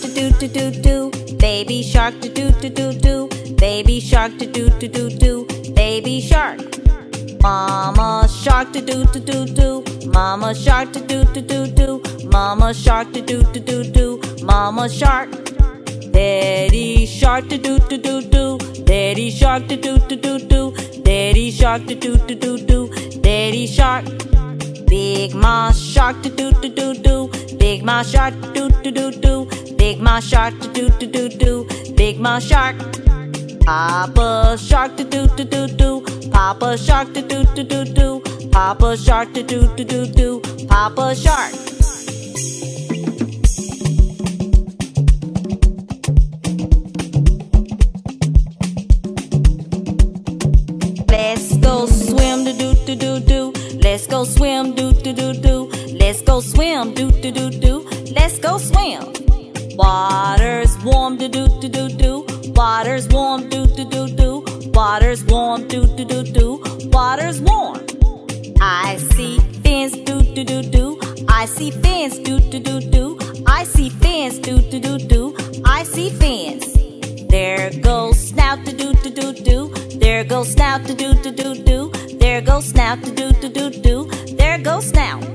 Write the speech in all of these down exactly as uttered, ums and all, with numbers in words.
shark to do to do do, baby shark to do to do do, baby shark to do to do do, baby shark. Mama shark to do to do do, mama shark to do to do do, mama shark to do to do do, mama shark. Daddy shark to do to do do, daddy shark to do to do do, daddy shark to do to do do, daddy shark. Big ma shark to do to do do, big ma shark to do to do do, big ma shark to do to do do, big ma shark. Papa shark to do to do do, papa shark to do to do do, papa shark to do to do do, papa shark. Let's go swim to do to do do. Let's go swim, do do do do. Let's go swim, do do do do. Let's go swim. Water's warm, do do do do do. Water's warm, do do do do. Water's warm, do do do do. Water's warm. I see fins, do do do do. I see fins, do do do do. I see fins, do do do do. I see fins. There goes snout, do do do do do. There goes snout, do do do do do. There goes snout, to do to do do. There goes snout.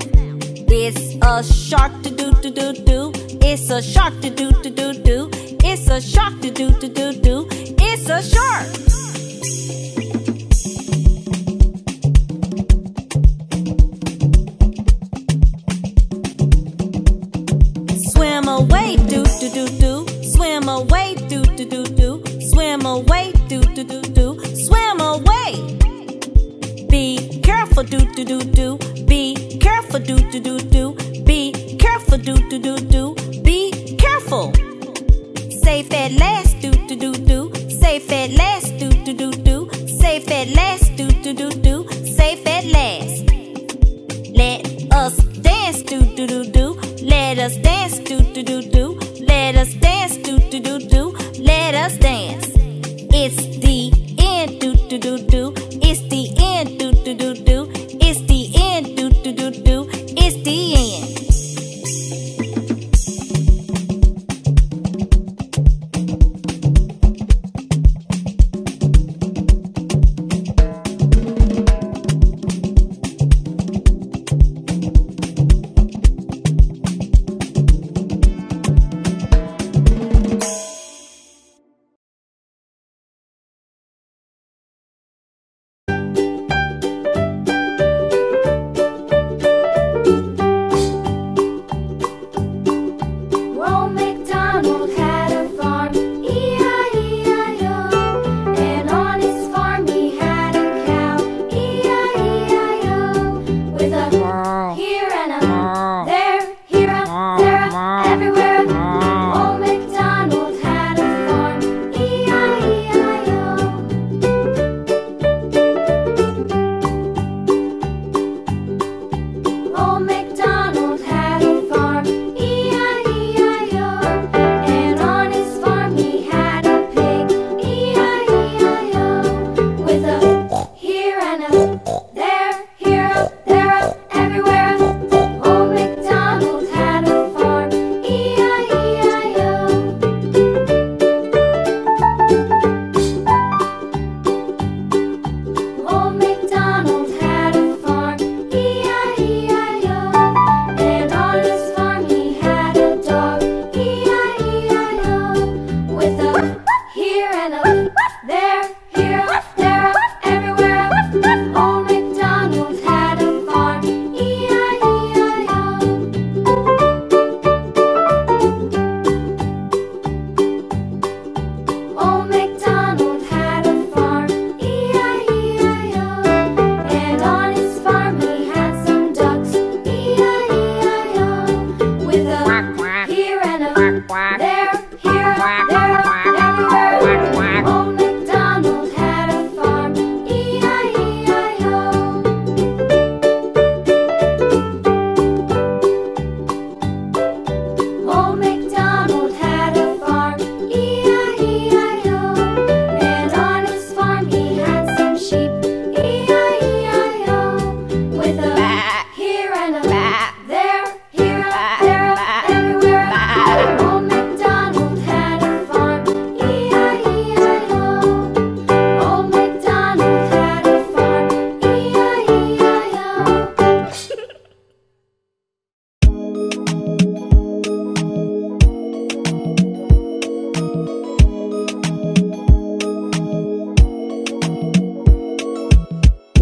It's a shark, to do to do do. It's a shark, to do to do do. It's a shark, to do to do do. It's a shark. Swim away, do to do do. Swim away, do to do do. Swim away, do to do do. Swim away. Be careful, do do do do. Be careful, do do do do. Be careful, do do do do. Be careful. Safe at last, do do do do. Safe at last, do do do do. Safe at last, do do do do. Safe at last. Let us dance, do do do do. Let us dance, do do do do. Let us dance, do do do do. Let us dance. It's the end, do do do do. It's the end, do do do do. It's the end, do do do do. It's the end.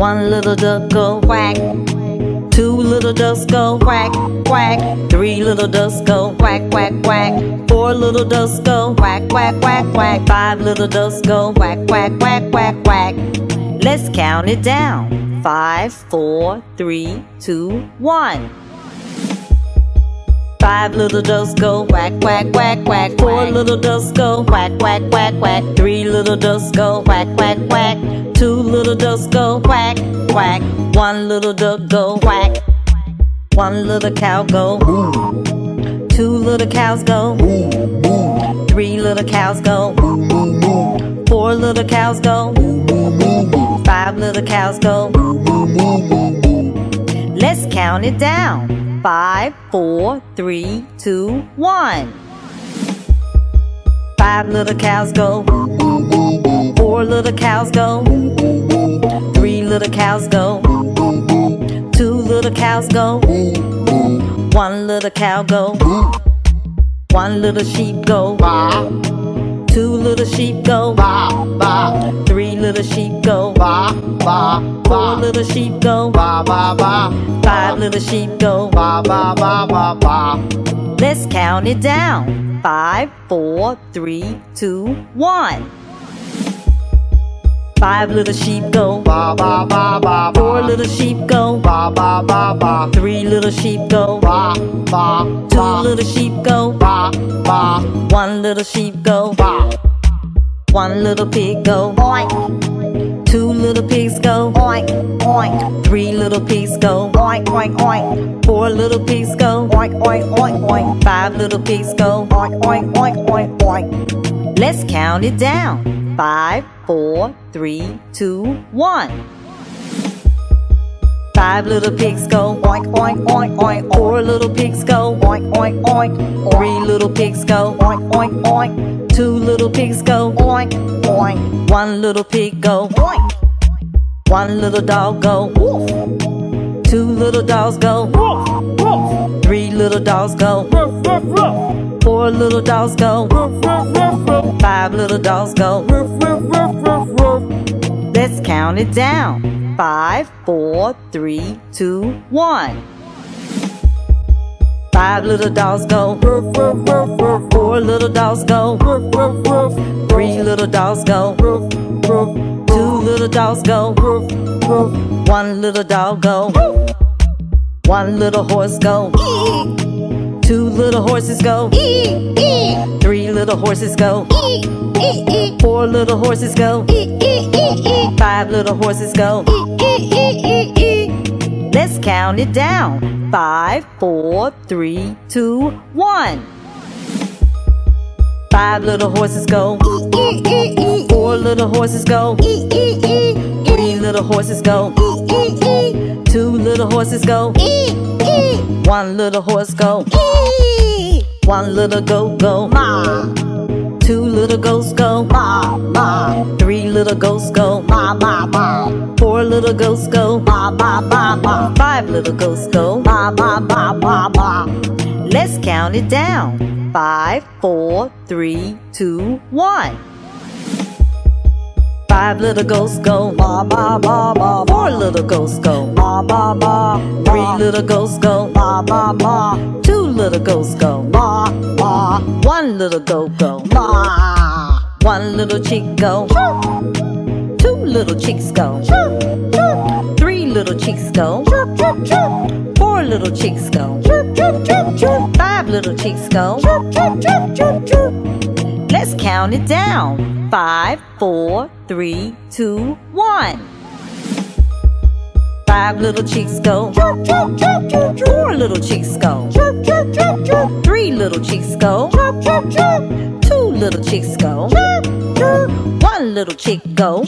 One little duck go quack, two little ducks go quack, quack. Three little ducks go quack, quack, quack. Four little ducks go quack, quack, quack, quack. Five little ducks go quack, quack, quack, quack, quack. Let's count it down. Five, four, three, two, one. Five little ducks go quack, quack, quack, quack. Four little ducks go quack, quack, quack, quack. Three little ducks go quack, quack, quack. Two little ducks go quack, quack. One little duck go quack. One little cow go moo. Two little cows go moo, moo. Three little cows go moo, moo, moo. Four little cows go moo, moo, moo. Five little cows go moo, moo, moo, moo. Let's count it down. Five, four, three, two, one. Five little cows go. Four little cows go. Three little cows go. Two little cows go. One little cow go. One little sheep go. Two little sheep go. Three little sheep go. Four little sheep go. Five little sheep go. Let's count it down. Five, four, three, two, one. Five little sheep go. Four little sheep go. Three little sheep go. Two little sheep go. One little sheep go. One little pig go. Two little pigs go, oink, oink. Three little pigs go, oink, oink, oink. Four little pigs go, oink, oink, oink, oink. Five little pigs go, oink, oink, oink, oink, oink. Let's count it down. Five, four, three, two, one. Five little pigs go, oink, oink, oink, oink. Four little pigs go, oink, oink, oink. Three little pigs go, oink, oink, oink. Two little pigs go, oink, oink. One little pig go, oink. One little dog go, woof. Two little dogs go, woof, woof. Three little dogs go, woof, woof, woof. Four little dogs go, woof, woof, woof, woof. Five little dogs go, woof, woof, woof, woof, woof. Let's count it down. Five, four, three, two, one. Five little dogs go. Four little dogs go. Three little dogs go. Two little dogs go. One little dog go. One little horse go. Two little horses go. Three little horses go. Four little horses go. Five little horses go. Let's count it down. Five, four, three, two, one. Five little horses go. Four little horses go. Three little horses go. Two little horses go. One little horse go. One little goat go. Two little goats go. Ma, ma. Three little goats go. Ma, ma, ma. Four little goats go. Ma, ma, ma, ma. Five little goats go. Ma, ma, ma, ma, ma. Let's count it down. Five, four, three, two, one. Five little goats go, ma ma ma ma. Four little goats go, ma ma ma. Three little goats go, ma ma ma. Two little goats go, ma ma. One little goat go, ma. One little chick go, chirp. Two little chicks go, chirp, chirp. Three little chicks go, chirp, chirp, chirp. Four little chicks go, chirp, chirp, chirp, chirp. Five little chicks go, chirp, chirp, chirp, chirp, chirp. Let's count it down. Five, four, three, two, one. Five little chicks go. Four little chicks go. Three little chicks go. Two little chicks go. One little chick go.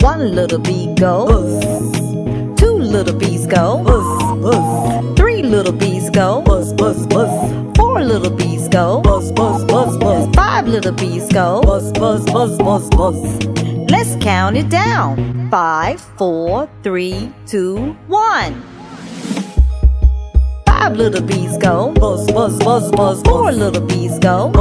One little bee go. Two little bees go. Three little bees go. Four little bees go. Five little bees go. Let's count it down. Five, four, three, two, one. Five little bees go. Four little bees go.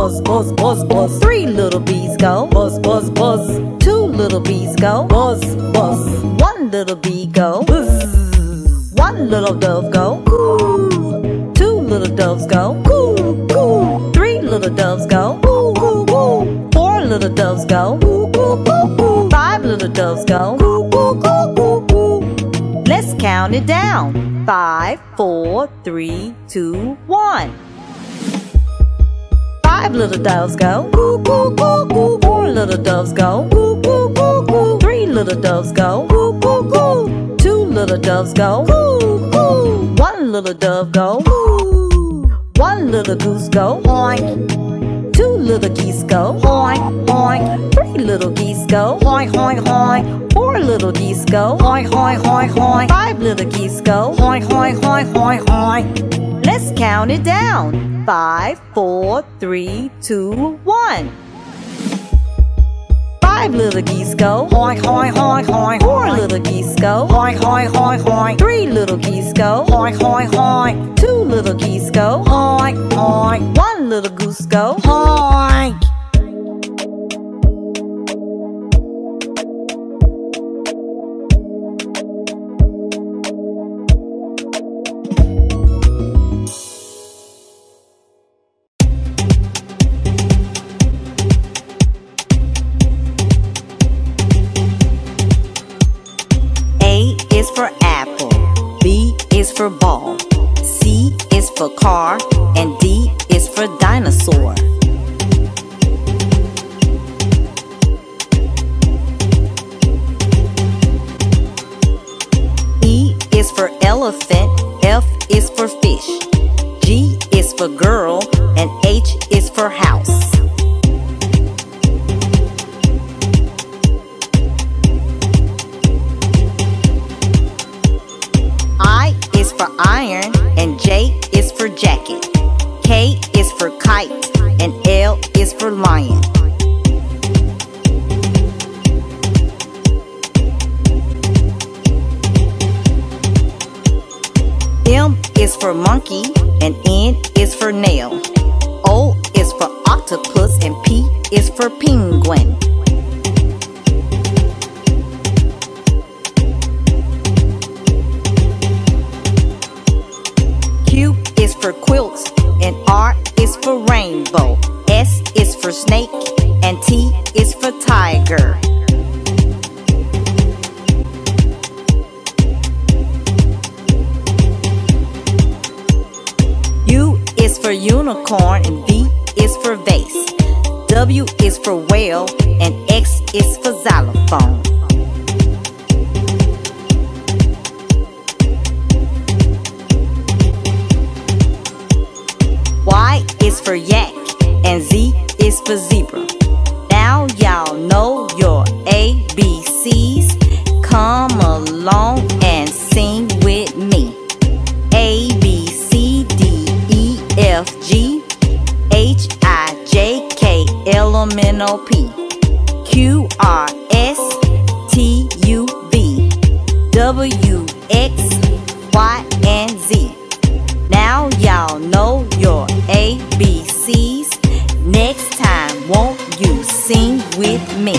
Three little bees go. Two little bees go. Buzz, buzz. One little bee go. Buzz. One little dove go. Coo. Two little doves go. Coo, coo. Three little doves go. Coo, coo, coo. Four little doves go. Coo, coo, coo, coo. Five little doves go. Coo, coo, coo, coo, coo. Let's count it down. Five, four, three, two, one. Five little doves go. Coo, coo, coo, coo. Four little doves go. Coo, coo, coo, coo. Three little doves go. Coo, coo, coo. Two little doves go. Coo, coo. One little dove go. Coo. One little goose go. Oink. Two little geese go. Oink, oink. Three little geese go. Oink, oink, oink. Four little geese go. Oink, oink, oink, oink. Five little geese go. Oink, oink, oink, oink, oink. Let's count it down. Five, four, three, two, one. Five little geese go. Oink, oink, oink, oink. Four little geese go. Oink, oink, oink, oink. Three little geese go. Oink, oink, oink. Two little geese go. Oink, oink. One little goose go. Oink. For apple, B is for ball, C is for car, and D is for dinosaur. E is for elephant, F is for fish, G is for girl, and H is for house. For iron, and J is for jacket, K is for kite, and L is for lion. M is for monkey, and N is for nail, O is for octopus, and P is for penguin. Q is for quilts, and R is for rainbow, S is for snake, and T is for tiger. U is for unicorn, and V is for vase, W is for whale, and X is for xylophone. Y is for yak, and Z is for zebra. Now y'all know your A B Cs. Come along and sing with me. A, B, C, D, E, F, G, H, I, J, K, L, M, N, O, P, Q, R, S, T, U, V, W, X, Y, and Z. Now y'all know your A B Cs. Next time, won't you sing with me?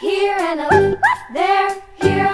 Here and up, there, here,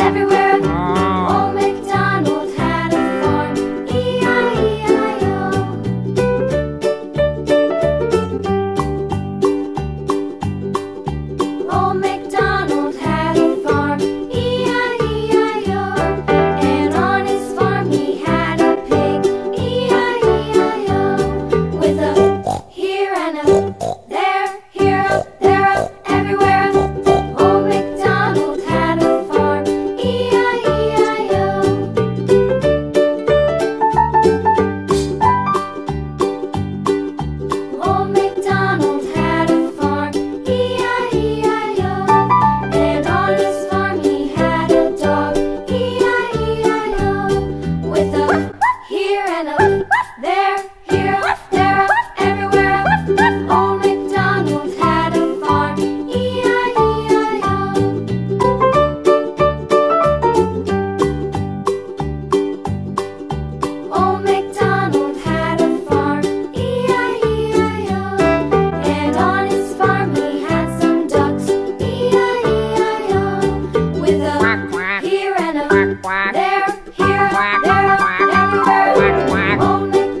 everywhere. Old MacDonald had a farm, E I E I O. Old MacDonald had a farm, E I E I O. And on his farm he had a pig, E I E I O. With a here and a there, here up, there up, everywhere. Old MacDonald had a farm, E I E I O. Old MacDonald had a farm, E I E I O. And on his farm he had a dog, E I E I O. With a here and a there, here up, there up, everywhere. Old MacDonald had a farm, E I E I O. Old MacDonald had a farm, E I E I O.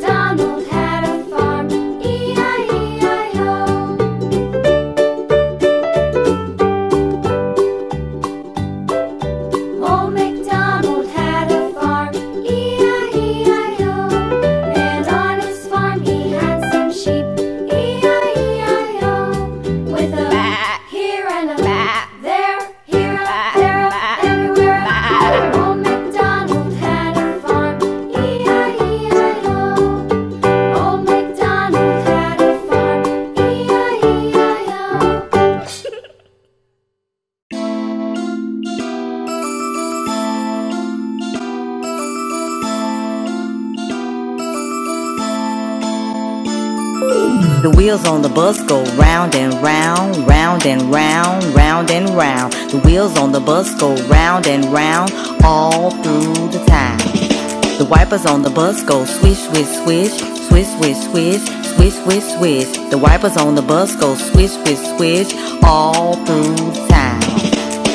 And on his farm he had some ducks, E I E I O. With a here and a there, here up, there up, everywhere. Old MacDonald had a farm, E I E I O. Old MacDonald had a farm, E I E I O. And on his farm he had some sheep, E I E I O. With a here and a there, here up, there up, everywhere. Old MacDonald had a farm, E I E I O. Old MacDonald had a farm, E I E I O. The wheels on the bus go round and round, round and round, round and round. The wheels on the bus go round and round all through the time. The wipers on the bus go swish, swish, swish, swish, swish, swish, swish, swish, swish. The wipers on the bus go swish, swish, swish all through the time.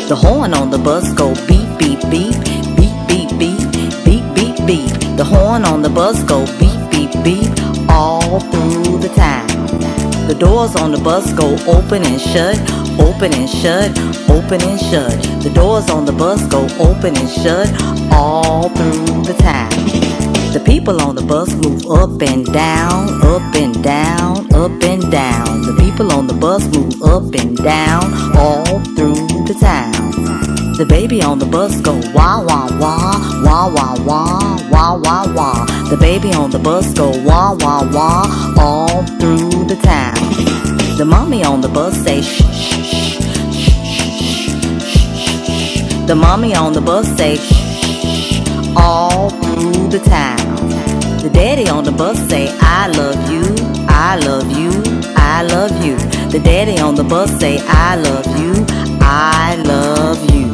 The horn on the bus go beep, beep, beep, beep, beep, beep, beep, beep, beep. The horn on the bus go beep, beep, beep all through the time. The doors on the bus go open and shut, open and shut, open and shut. The doors on the bus go open and shut all through the time. The people on the bus move up and down, up and down, up and down. The people on the bus move up and down all through the time. The baby on the bus go wah wah wah, wah wah wah, wah wah wah. The baby on the bus go wah wah wah all through the town. The mommy on the bus say shh shh shh shh shh shh. The mommy on the bus say shh shh shh all through the town. The daddy on the bus say I love you, I love you, I love you. The daddy on the bus say I love you, I love you.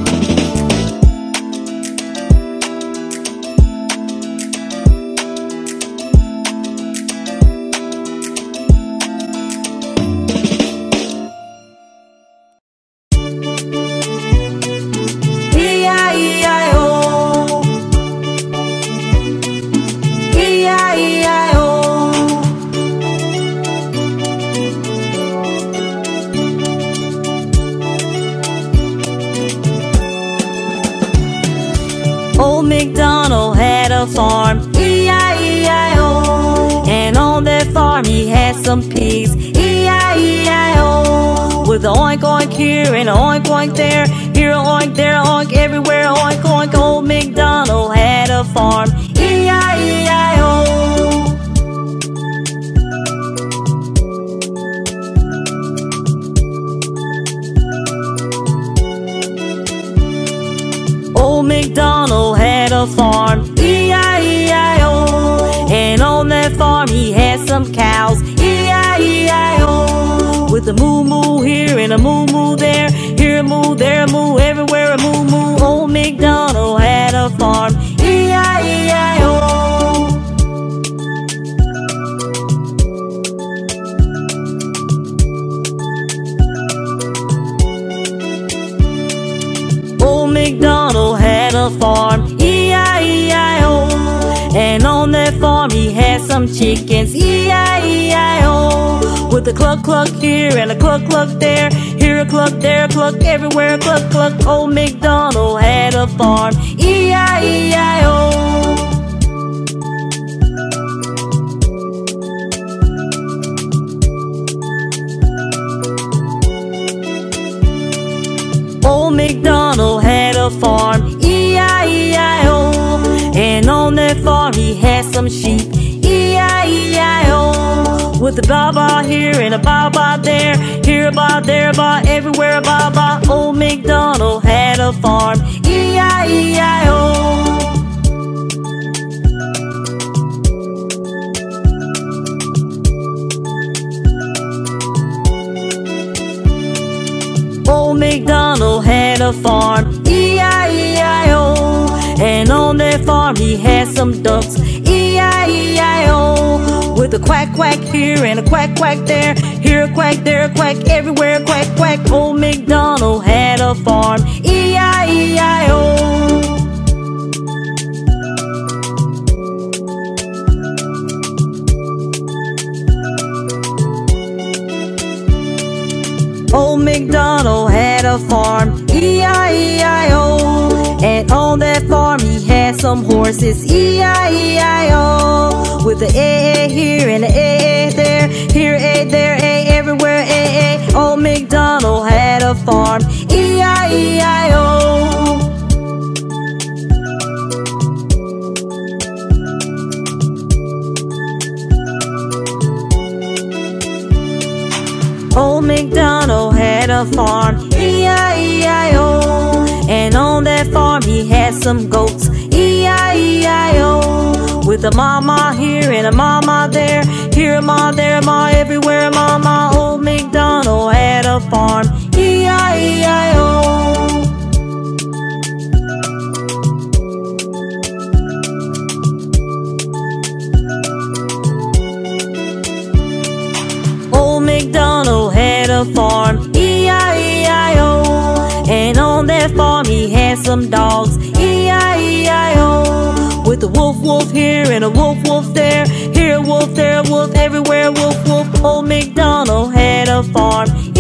Old MacDonald had a farm, E I E I O. And on that farm he had some pigs, E I E I O. With an oink oink here and an oink oink there, here an oink, there an oink, everywhere an oink oink. Old MacDonald had a farm, E I E I O. Old MacDonald had a farm, E I E I O. And on that farm he had some cows, E I E I O. With a moo moo here and a moo moo there, here a moo, there a moo, everywhere a moo moo. Old MacDonald had a farm, E I E I O. Old MacDonald had a farm, E I E I O. And on that farm he had some chickens, E I E I O. With a cluck cluck here and a cluck cluck there, here a cluck, there a cluck, everywhere a cluck cluck. Old MacDonald had a farm, E I E I O. Old MacDonald had a farm, E I E I O. And on that farm he had some sheep, E I E I O. With a ba-ba here and a ba-ba there, here a ba, there a ba, everywhere a ba-ba. Old MacDonald had a farm, E I E I O. Old MacDonald had a farm, E I E I O. And on that farm he had some ducks, E I E I O. With a quack quack here and a quack quack there, here a quack, there a quack, everywhere a quack quack. Old MacDonald had a farm, E I E I O. Old MacDonald had a farm, E I E I O. And on that farm he had some horses, E I E I O. With an A A here and an A A there, here A, there A, everywhere A A. Old MacDonald had a farm, E I E I O. Old MacDonald had a farm, E I E I O. And on that farm he had some goats, E I E I O. With a mama here and a mama there, here a ma, there a ma, everywhere a mama. Old MacDonald had a farm, E I E I O. MacDonald had a farm, E I E I O. And on that farm he had some dogs, E I E I O. With a wolf wolf here and a wolf wolf there, here a wolf, there a wolf, everywhere a wolf wolf. Old MacDonald had a farm,